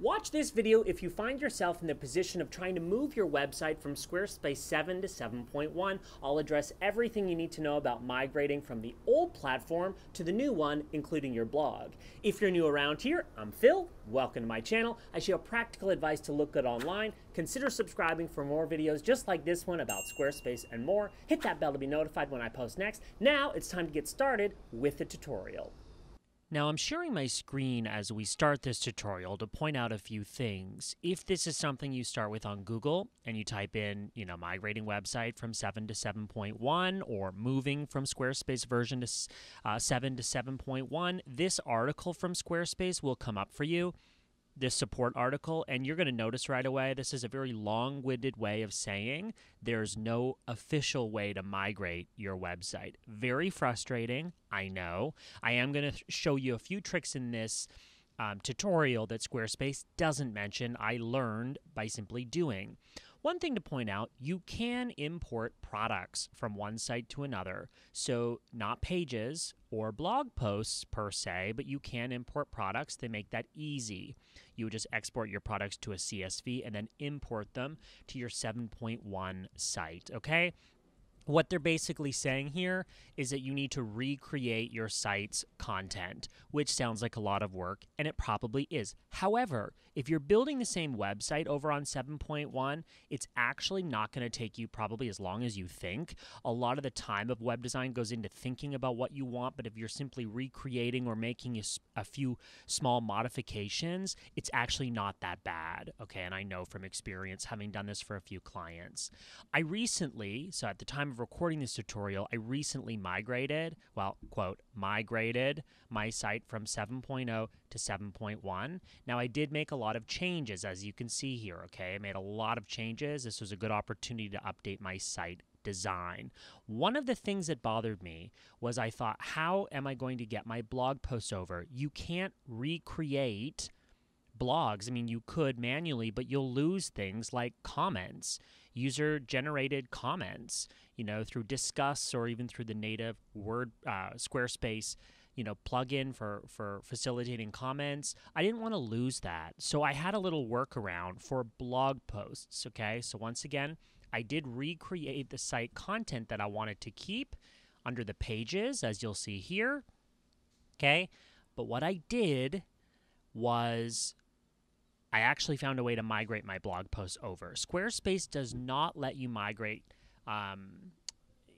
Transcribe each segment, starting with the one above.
Watch this video if you find yourself in the position of trying to move your website from Squarespace 7 to 7.1. I'll address everything you need to know about migrating from the old platform to the new one, including your blog. If you're new around here, I'm Phil. Welcome to my channel. I share practical advice to look good online. Consider subscribing for more videos just like this one about Squarespace and more. Hit that bell to be notified when I post next. Now it's time to get started with the tutorial. Now I'm sharing my screen as we start this tutorial to point out a few things. If this is something you start with on Google and you type in, migrating website from 7 to 7.1 or moving from Squarespace version 7 to 7.1, this article from Squarespace will come up for you, this support article, and you're going to notice right away this is a very long-winded way of saying there's no official way to migrate your website. Very frustrating, I know. I am going to show you a few tricks in this tutorial that Squarespace doesn't mention. I learned by simply doing. One thing to point out, you can import products from one site to another. So not pages or blog posts per se, but you can import products. They make that easy. You would just export your products to a CSV and then import them to your 7.1 site, okay? What they're basically saying here is that you need to recreate your site's content, which sounds like a lot of work, and it probably is. However, if you're building the same website over on 7.1, it's actually not going to take you probably as long as you think. A lot of the time of web design goes into thinking about what you want, but if you're simply recreating or making a few small modifications, it's actually not that bad, okay? And I know from experience, having done this for a few clients. I recently, so at the time of recording this tutorial, I recently migrated, well, quote, migrated my site from 7.0 to 7.1. Now, I did make a lot of changes, as you can see here, okay? I made a lot of changes. This was a good opportunity to update my site design. One of the things that bothered me was I thought, how am I going to get my blog posts over? You can't recreate blogs. I mean, you could manually, but you'll lose things like comments, user-generated comments, through Disqus or even through the native Squarespace, plugin for facilitating comments. I didn't want to lose that. So I had a little workaround for blog posts, okay? So once again, I did recreate the site content that I wanted to keep under the pages, as you'll see here, okay? But what I did was I actually found a way to migrate my blog posts over. Squarespace does not let you migrate,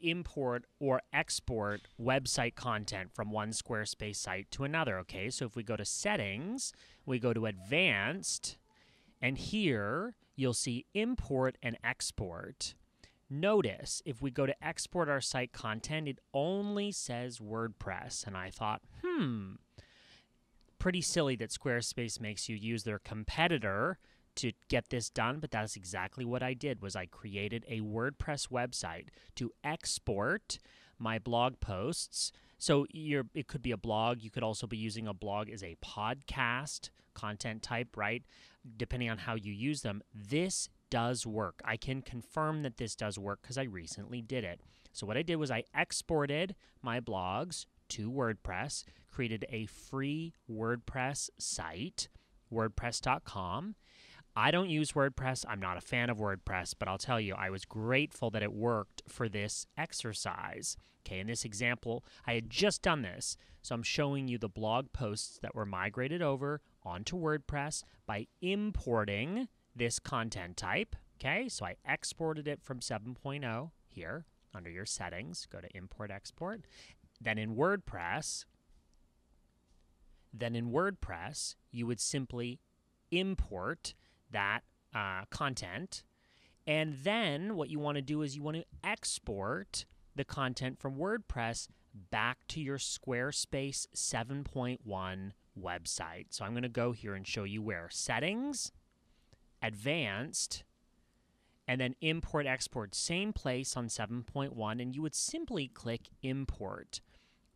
import or export website content from one Squarespace site to another, okay? So if we go to settings, we go to advanced, and here you'll see import and export. Notice, if we go to export our site content, it only says WordPress, and I thought, pretty silly that Squarespace makes you use their competitor to get this done, but that's exactly what I did, was I created a WordPress website to export my blog posts. So it could be a blog. You could also be using a blog as a podcast content type, right? Depending on how you use them. This does work. I can confirm that this does work because I recently did it. So what I did was I exported my blogs to WordPress, created a free WordPress site, wordpress.com. I don't use WordPress. I'm not a fan of WordPress, but I'll tell you, I was grateful that it worked for this exercise. Okay, in this example, I had just done this, so I'm showing you the blog posts that were migrated over onto WordPress by importing this content type. Okay, so I exported it from 7.0 here under your settings. Go to import, export. Then in WordPress, you would simply import that content. And then what you want to do is you want to export the content from WordPress back to your Squarespace 7.1 website. So I'm going to go here and show you where. Settings, Advanced, and then Import, Export. Same place on 7.1, and you would simply click Import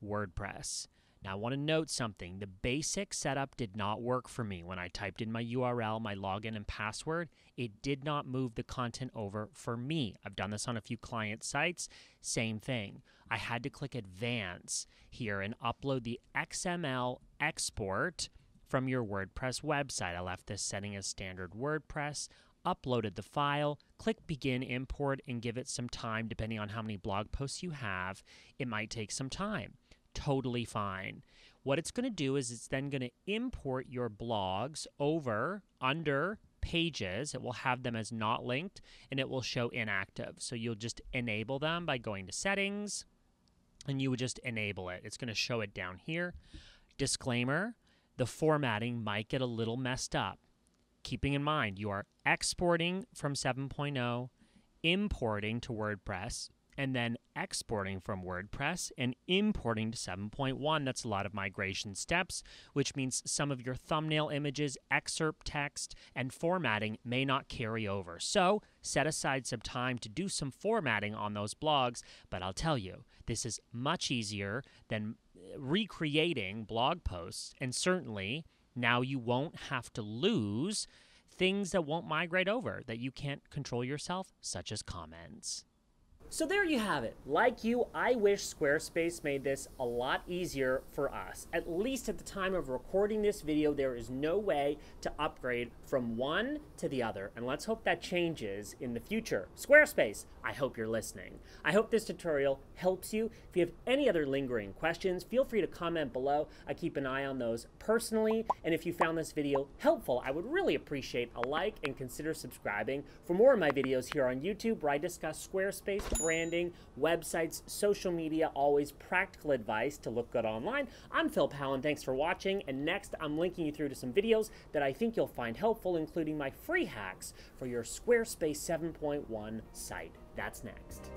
WordPress. Now, I want to note something. The basic setup did not work for me. When I typed in my URL, my login, and password, it did not move the content over for me. I've done this on a few client sites. Same thing. I had to click Advance here and upload the XML export from your WordPress website. I left this setting as standard WordPress, uploaded the file, click Begin Import, and give it some time. Depending on how many blog posts you have, it might take some time. Totally fine. What it's going to do is it's then going to import your blogs over, under pages. It will have them as not linked, and it will show inactive. So you'll just enable them by going to Settings, and you would just enable it. It's going to show it down here. Disclaimer, the formatting might get a little messed up. Keeping in mind, you are exporting from 7.0, importing to WordPress, and then exporting from WordPress and importing to 7.1. That's a lot of migration steps, which means some of your thumbnail images, excerpt text, and formatting may not carry over. So set aside some time to do some formatting on those blogs, but I'll tell you, this is much easier than recreating blog posts, and certainly now you won't have to lose things that won't migrate over, that you can't control yourself, such as comments. So there you have it. Like you, I wish Squarespace made this a lot easier for us. At least at the time of recording this video, there is no way to upgrade from one to the other, and let's hope that changes in the future. Squarespace, I hope you're listening. I hope this tutorial helps you. If you have any other lingering questions, feel free to comment below. I keep an eye on those personally, and if you found this video helpful, I would really appreciate a like and consider subscribing for more of my videos here on YouTube, where I discuss Squarespace, branding, websites, social media, always practical advice to look good online. I'm Phil Pallen, thanks for watching, and next I'm linking you through to some videos that I think you'll find helpful, including my free hacks for your Squarespace 7.1 site. That's next.